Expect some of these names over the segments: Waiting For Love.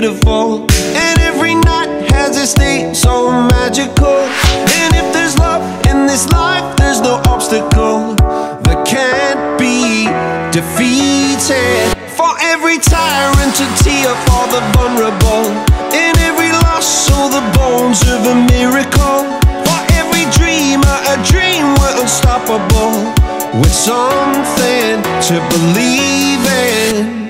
beautiful, and every night has a state so magical. And if there's love in this life, there's no obstacle that can't be defeated. For every tyrant to tear for the vulnerable, in every loss so the bones of a miracle. For every dreamer a dream were unstoppable, with something to believe in.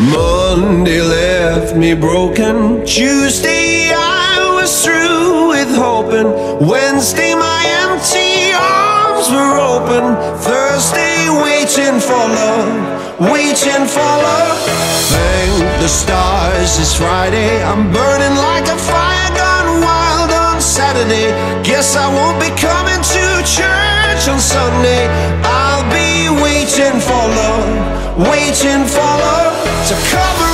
Monday left me broken, Tuesday I was through with hoping, Wednesday my empty arms were open, Thursday waiting for love, waiting for love. Thank the stars it's Friday, I'm burning like a fire gone wild on Saturday. Guess I won't be coming to church on Sunday. I'll be waiting for love, waiting for love to come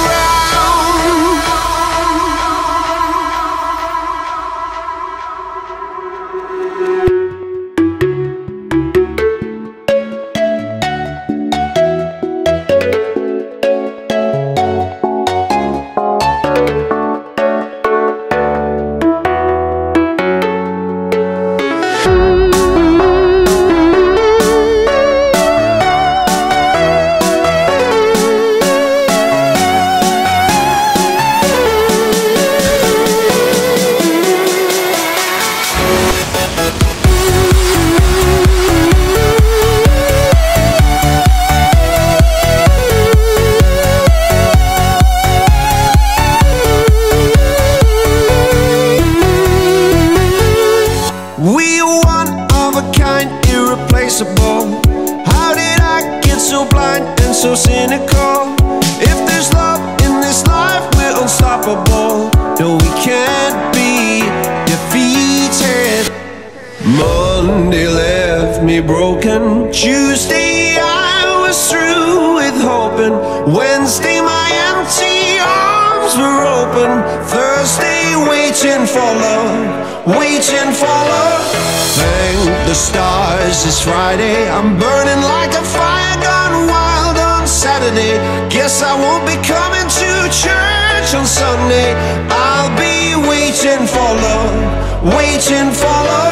irreplaceable. How did I get so blind and so cynical? If there's love in this life, we're unstoppable. No, we can't be defeated. Monday left me broken, Tuesday I was through with hoping, Wednesday my empty arms were open, Thursday waiting for love, waiting for love. Thank the stars it's Friday, I'm burning like a fire gone wild on Saturday. Guess I won't be coming to church on Sunday. I'll be waiting for love, waiting for love.